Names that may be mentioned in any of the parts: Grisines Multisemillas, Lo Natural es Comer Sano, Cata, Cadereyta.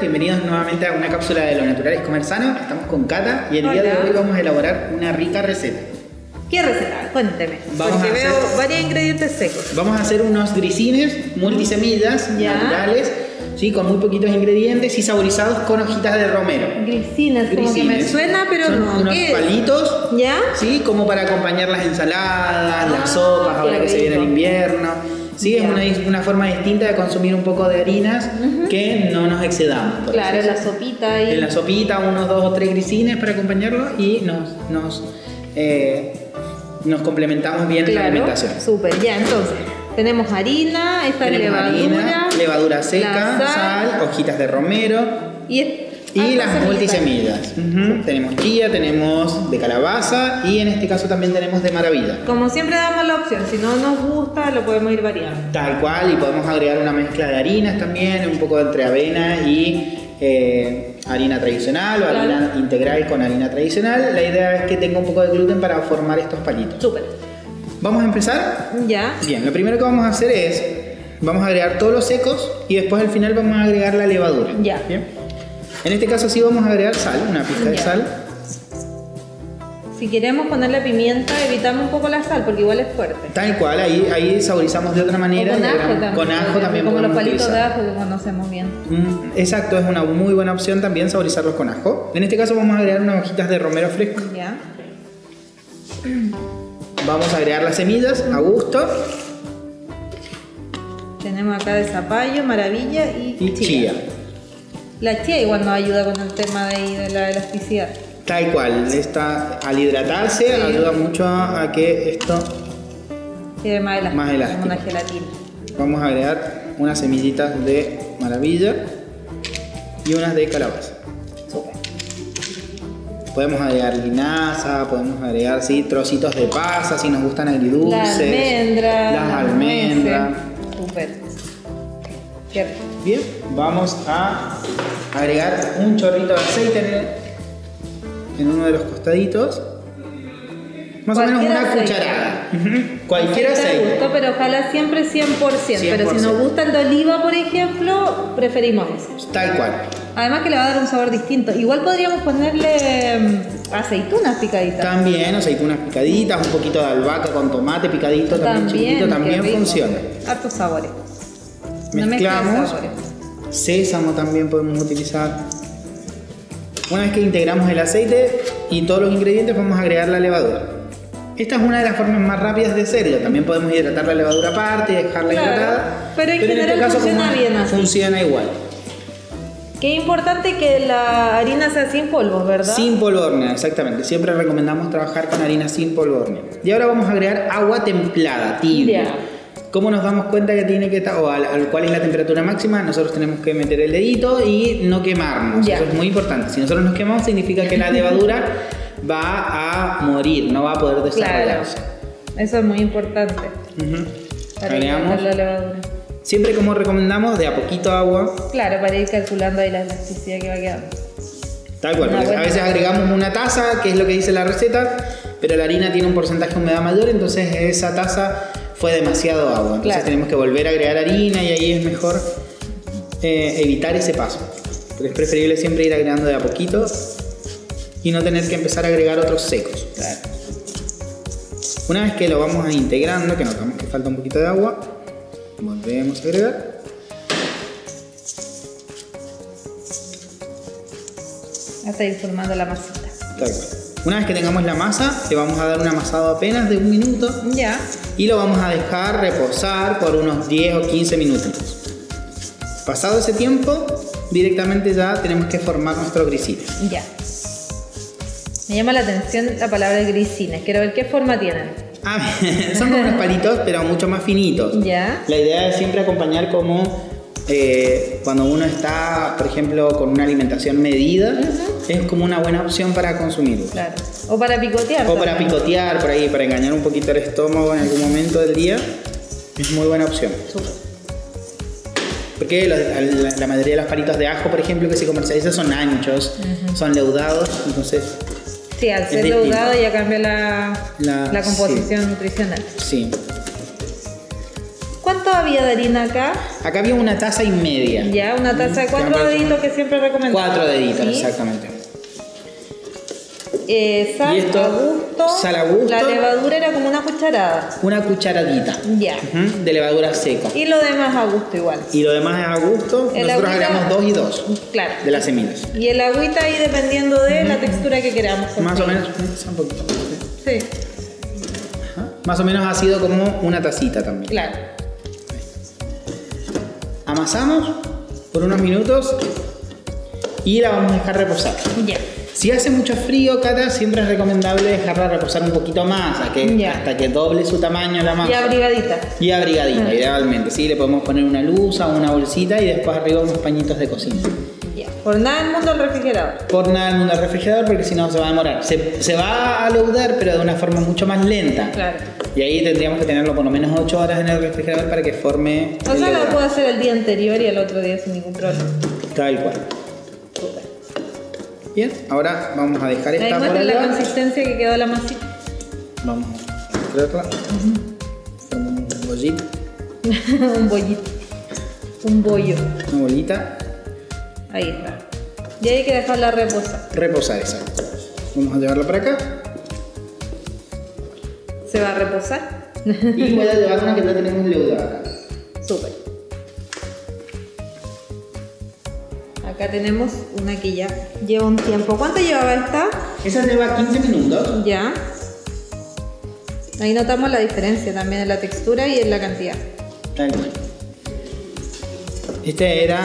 Bienvenidos nuevamente a una cápsula de Lo Natural es Comer Sano. Estamos con Cata y el día de hoy vamos a elaborar una rica receta. ¿Qué receta? Cuénteme. Porque veo varios ingredientes secos. Vamos a hacer unos grisines multisemillas naturales, ¿sí? Con muy poquitos ingredientes y saborizados con hojitas de romero. Grisines, como que me suena, pero son no. Unos palitos, ¿ya? Sí, como para acompañar las ensaladas, las sopas, ahora que se viene el invierno. Sí, es una forma distinta de consumir un poco de harinas que no nos excedamos. Claro, en la sopita. En la sopita, unos 2 o 3 grisines para acompañarlo y nos complementamos bien en la alimentación. Súper, ya, entonces tenemos harina, levadura seca, sal, hojitas de romero y las multisemillas. Tenemos chía, tenemos de calabaza y en este caso también tenemos de maravilla. Como siempre damos la opción, si no nos gusta lo podemos ir variando. Tal cual, y podemos agregar una mezcla de harinas también, un poco entre avena y harina tradicional o harina integral con harina tradicional. La idea es que tenga un poco de gluten para formar estos palitos. Súper. ¿Vamos a empezar? Ya. Bien, lo primero que vamos a hacer es, vamos a agregar todos los secos y después al final vamos a agregar la levadura. Ya. Bien. En este caso sí vamos a agregar sal, una pizca de sal. Si queremos ponerle pimienta, evitamos un poco la sal porque igual es fuerte. Tal cual, ahí saborizamos de otra manera. O con ajo también. Con ajo también como los palitos de ajo que conocemos bien. Exacto, es una muy buena opción también saborizarlos con ajo. En este caso vamos a agregar unas hojitas de romero fresco. Ya. Vamos a agregar las semillas a gusto. Tenemos acá de zapallo, maravilla y chía. La chía igual nos ayuda con el tema de la elasticidad. Tal cual, al hidratarse ayuda mucho a que esto quede más elástico, como una gelatina. Vamos a agregar unas semillitas de maravilla y unas de calabaza. Súper. Podemos agregar linaza, podemos agregar trocitos de pasa si nos gustan agridulces. Las almendras. Súper. Cierto. Bien, vamos a agregar un chorrito de aceite en uno de los costaditos. Más o menos una cucharada. Cualquier aceite. Gusto, pero ojalá siempre 100%. Pero si nos gusta el de oliva, por ejemplo, preferimos eso. Tal cual. Además que le va a dar un sabor distinto. Igual podríamos ponerle aceitunas picaditas. También aceitunas picaditas, un poquito de albahaca con tomate picadito también chiquitito, también funciona. Hartos sabores. Mezclamos, sésamo también podemos utilizar. Una vez que integramos el aceite y todos los ingredientes vamos a agregar la levadura. Esta es una de las formas más rápidas de hacerlo. También podemos hidratar la levadura aparte y dejarla hidratada. Pero en este caso funciona bien así. Funciona igual. Qué importante que la harina sea sin polvo, ¿verdad? Sin polvornea, exactamente. Siempre recomendamos trabajar con harina sin polvornea. Y ahora vamos a agregar agua templada, tibia. ¿Cómo nos damos cuenta que tiene que estar, o cuál es la temperatura máxima? Nosotros tenemos que meter el dedito y no quemarnos. Eso es muy importante. Si nosotros nos quemamos, significa que la levadura va a morir, no va a poder desarrollarse. Claro. Eso es muy importante. Agregamos la levadura. Siempre, como recomendamos, de a poquito agua. Claro, para ir calculando ahí la elasticidad que va quedando. Tal cual, a veces agregamos una taza, que es lo que dice la receta, pero la harina tiene un porcentaje de humedad mayor, entonces esa taza fue demasiado agua, entonces tenemos que volver a agregar harina y ahí es mejor evitar ese paso. Pero es preferible siempre ir agregando de a poquito y no tener que empezar a agregar otros secos. Claro. Una vez que lo vamos integrando, que notamos que falta un poquito de agua, volvemos a agregar. Hasta ir formando la masita. Tal cual. Una vez que tengamos la masa, le vamos a dar un amasado apenas de 1 minuto. Ya. Y lo vamos a dejar reposar por unos 10 o 15 minutos. Pasado ese tiempo, directamente ya tenemos que formar nuestro grisines. Ya. Me llama la atención la palabra grisines. Quiero ver qué forma tienen. Ah, son como unos palitos, pero mucho más finitos. Ya. La idea es siempre acompañar como... cuando uno está, por ejemplo, con una alimentación medida, es como una buena opción para consumirlo. Claro. O para picotear. O para picotear por ahí, para engañar un poquito el estómago en algún momento del día. Es muy buena opción. Súper. Porque la mayoría de los palitos de ajo, por ejemplo, que se comercializan son anchos, son leudados, entonces... Sí, al ser leudado ya cambia la composición nutricional. Sí. ¿Cuánto había de harina acá? Acá había una taza y media. Ya, una taza de 4 deditos que siempre recomendamos. 4 deditos, ¿sí? Exactamente. Sal, y esto, sal a gusto. La levadura era como una cucharada. Una cucharadita. Ya. De levadura seca. Y lo demás a gusto igual. Y lo demás es a gusto. Nosotros agregamos 2 y 2. Claro. De las semillas. Y el agüita ahí dependiendo de la textura que queramos. Más o menos. Un poquito. Sí. Ajá. Más o menos ha sido como una tacita también. Claro. Amasamos por unos minutos y la vamos a dejar reposar. Ya. Si hace mucho frío, Cata, siempre es recomendable dejarla reposar un poquito más, hasta que doble su tamaño la masa. Y abrigadita. Y abrigadita, idealmente, ¿sí? Le podemos poner una luza o una bolsita y después arriba unos pañitos de cocina. Ya. Por nada del mundo al refrigerador. Por nada del mundo al refrigerador, porque si no se va a demorar. Se va a leudar, pero de una forma mucho más lenta. Claro. Y ahí tendríamos que tenerlo por lo menos 8 horas en el refrigerador para que forme... O sea, lo puedo hacer el día anterior y el otro día sin ningún problema. Tal cual. Bien, ahora vamos a dejar esta bola. La consistencia que quedó la masita. Vamos a traerla. Como un bollito. Un bollito. Un bollo. Una bolita. Ahí está. Y hay que dejarla reposar. Reposar, exacto. Vamos a llevarla para acá. ¿Se va a reposar? Y voy a llevar una que ya tenemos leudada. Súper. Acá tenemos una que ya lleva un tiempo. ¿Cuánto llevaba esta? Esa lleva 15 minutos. Ya. Ahí notamos la diferencia también en la textura y en la cantidad. Tal cual. Esta era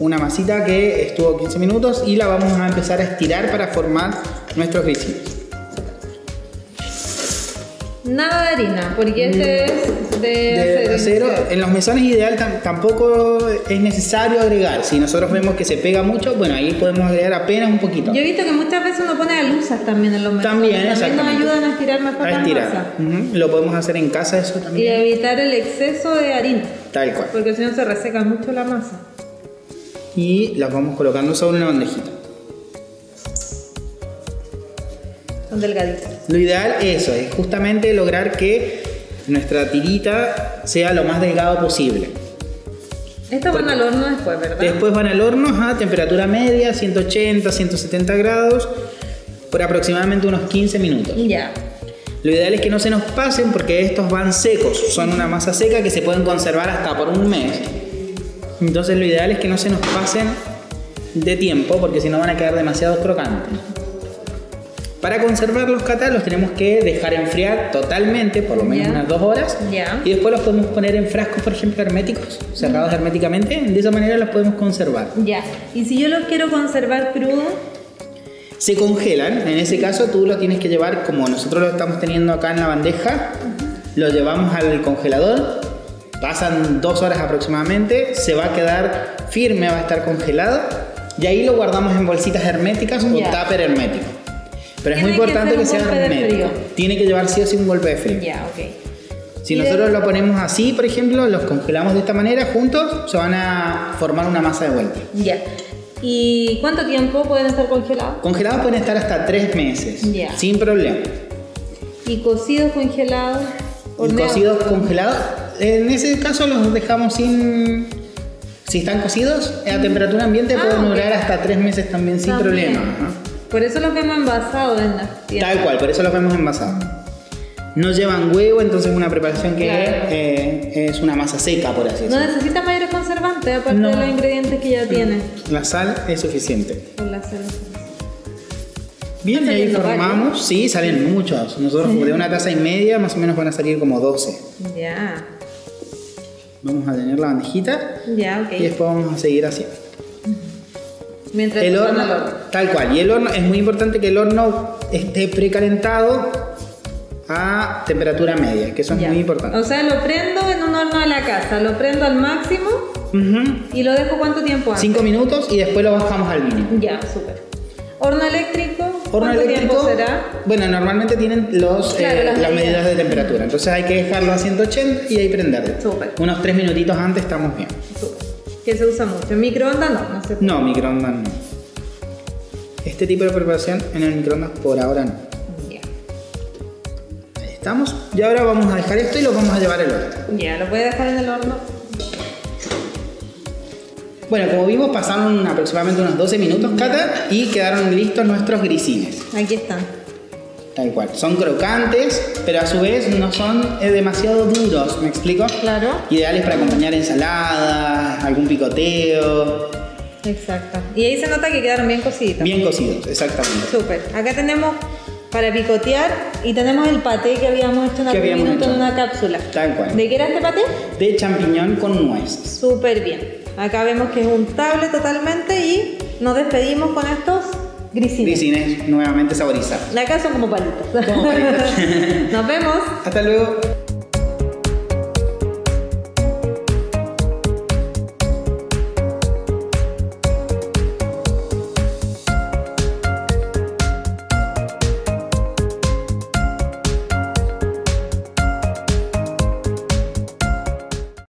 una masita que estuvo 15 minutos y la vamos a empezar a estirar para formar nuestros grisines. Nada de harina, porque este es de acero. En los mesones ideal tampoco es necesario agregar. Si nosotros vemos que se pega mucho, bueno, ahí podemos agregar apenas un poquito. Yo he visto que muchas veces uno pone aluzas también en los mesones. También, exactamente. Nos ayudan a estirar mejor la masa. Lo podemos hacer en casa eso también. Y evitar el exceso de harina. Tal cual. Porque si no se reseca mucho la masa. Y las vamos colocando sobre una bandejita. Delgadita. Lo ideal es justamente lograr que nuestra tirita sea lo más delgado posible. Estos van al horno después, ¿verdad? Después van al horno a temperatura media, 180, 170 grados, por aproximadamente unos 15 minutos. Ya. Lo ideal es que no se nos pasen porque estos van secos, son una masa seca que se pueden conservar hasta por un mes. Entonces lo ideal es que no se nos pasen de tiempo porque si no van a quedar demasiado crocantes. Para conservar los Cata los tenemos que dejar enfriar totalmente, por lo menos unas 2 horas. Y después los podemos poner en frascos, por ejemplo, herméticos, cerrados herméticamente. De esa manera los podemos conservar. Y si yo los quiero conservar crudos, se congelan. En ese caso tú los tienes que llevar, como nosotros lo estamos teniendo acá en la bandeja, lo llevamos al congelador, pasan 2 horas aproximadamente, se va a quedar firme, va a estar congelado. Y ahí lo guardamos en bolsitas herméticas o tupper hermético. Pero es muy importante que sea hermético. Tiene que llevar sí o sí un golpe de frío. Si nosotros lo ponemos así, por ejemplo, los congelamos de esta manera, juntos se van a formar una masa de vuelta. ¿Y cuánto tiempo pueden estar congelados? Congelados pueden estar hasta 3 meses, sin problema. ¿Y cocidos congelados? Cocidos congelados, en ese caso los dejamos sin... Si están cocidos, a temperatura ambiente pueden durar hasta 3 meses también, sin problema. Por eso los vemos envasados en las tiendas. Tal cual, por eso los vemos envasados. No llevan huevo, entonces es una preparación que es una masa seca, por así decirlo. No necesita mayores conservantes, aparte de los ingredientes que ya tiene. La sal es suficiente. Con la sal. Bien, ahí formamos. Varios. Sí, salen muchos. Nosotros de una taza y media, más o menos van a salir como 12. Vamos a tener la bandejita. Y después vamos a seguir haciendo. Mientras el horno, tal cual. Y el horno, es muy importante que el horno esté precalentado a temperatura media, que eso es muy importante. O sea, lo prendo en un horno de la casa, lo prendo al máximo y lo dejo ¿cuánto tiempo antes? 5 minutos y después lo bajamos al mínimo. Súper. ¿Horno eléctrico? horno eléctrico, bueno, normalmente tienen las medidas de temperatura, entonces hay que dejarlo a 180 y ahí prenderlo. Súper. Unos 3 minutitos antes estamos bien. Súper. Que se usa mucho. ¿En microondas no? No, no, microondas no. Este tipo de preparación en el microondas por ahora no. Estamos, y ahora vamos a dejar esto y lo vamos a llevar al horno. Ya, lo voy a dejar en el horno. Bueno, como vimos, pasaron aproximadamente unos 12 minutos, Cata, y quedaron listos nuestros grisines. Aquí están. Tal cual, son crocantes, pero a su vez no son demasiado duros, ¿me explico? Claro. Ideales para acompañar ensaladas, algún picoteo. Exacto. Y ahí se nota que quedaron bien cocidos. Bien cocidos, exactamente. Súper. Acá tenemos para picotear y tenemos el paté que habíamos hecho en algún minuto en una cápsula. Tal cual. ¿De qué era este paté? De champiñón con nueces. Súper bien. Acá vemos que es untable totalmente y nos despedimos con estos grisines. Grisines nuevamente saborizados. Acá son como palitas. Como palitas. Nos vemos. Hasta luego.